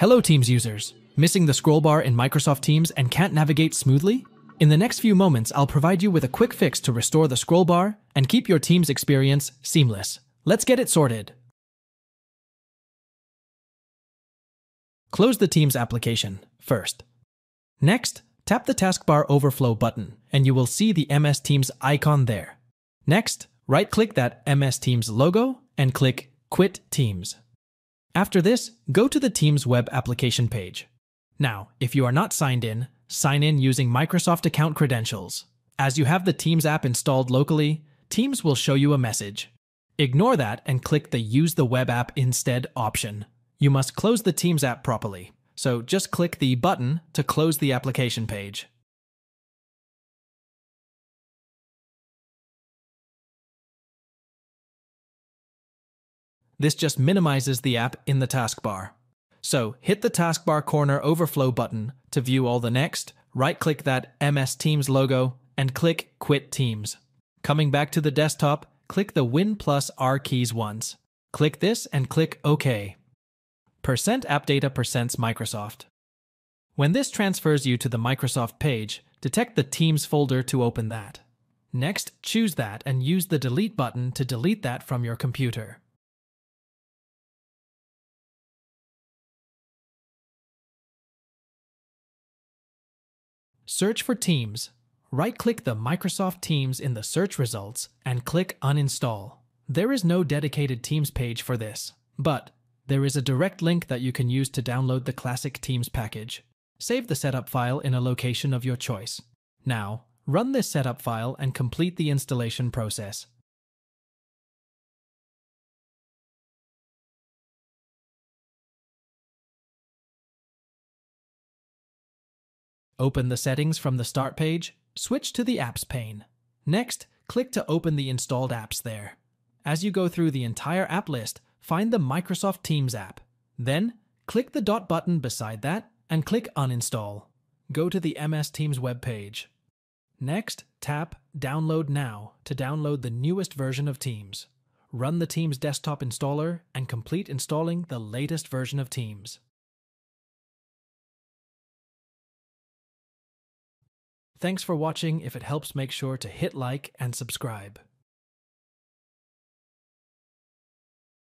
Hello Teams users! Missing the scroll bar in Microsoft Teams and can't navigate smoothly? In the next few moments, I'll provide you with a quick fix to restore the scroll bar and keep your Teams experience seamless. Let's get it sorted! Close the Teams application first. Next, tap the taskbar overflow button and you will see the MS Teams icon there. Next, right-click that MS Teams logo and click Quit Teams. After this, go to the Teams web application page. Now, if you are not signed in, sign in using Microsoft account credentials. As you have the Teams app installed locally, Teams will show you a message. Ignore that and click the Use the web app instead option. You must close the Teams app properly, so just click the button to close the application page. This just minimizes the app in the taskbar. So hit the taskbar corner overflow button to view all the next, right-click that MS Teams logo and click Quit Teams. Coming back to the desktop, click the Win plus R keys once. Click this and click OK. %appdata % Microsoft. When this transfers you to the Microsoft page, detect the Teams folder to open that. Next, choose that and use the delete button to delete that from your computer. Search for Teams. Right-click the Microsoft Teams in the search results and click Uninstall. There is no dedicated Teams page for this, but there is a direct link that you can use to download the classic Teams package. Save the setup file in a location of your choice. Now, run this setup file and complete the installation process. Open the settings from the Start page, switch to the Apps pane. Next, click to open the installed apps there. As you go through the entire app list, find the Microsoft Teams app. Then, click the dot button beside that and click Uninstall. Go to the MS Teams web page. Next, tap Download Now to download the newest version of Teams. Run the Teams desktop installer and complete installing the latest version of Teams. Thanks for watching. If it helps, make sure to hit like and subscribe.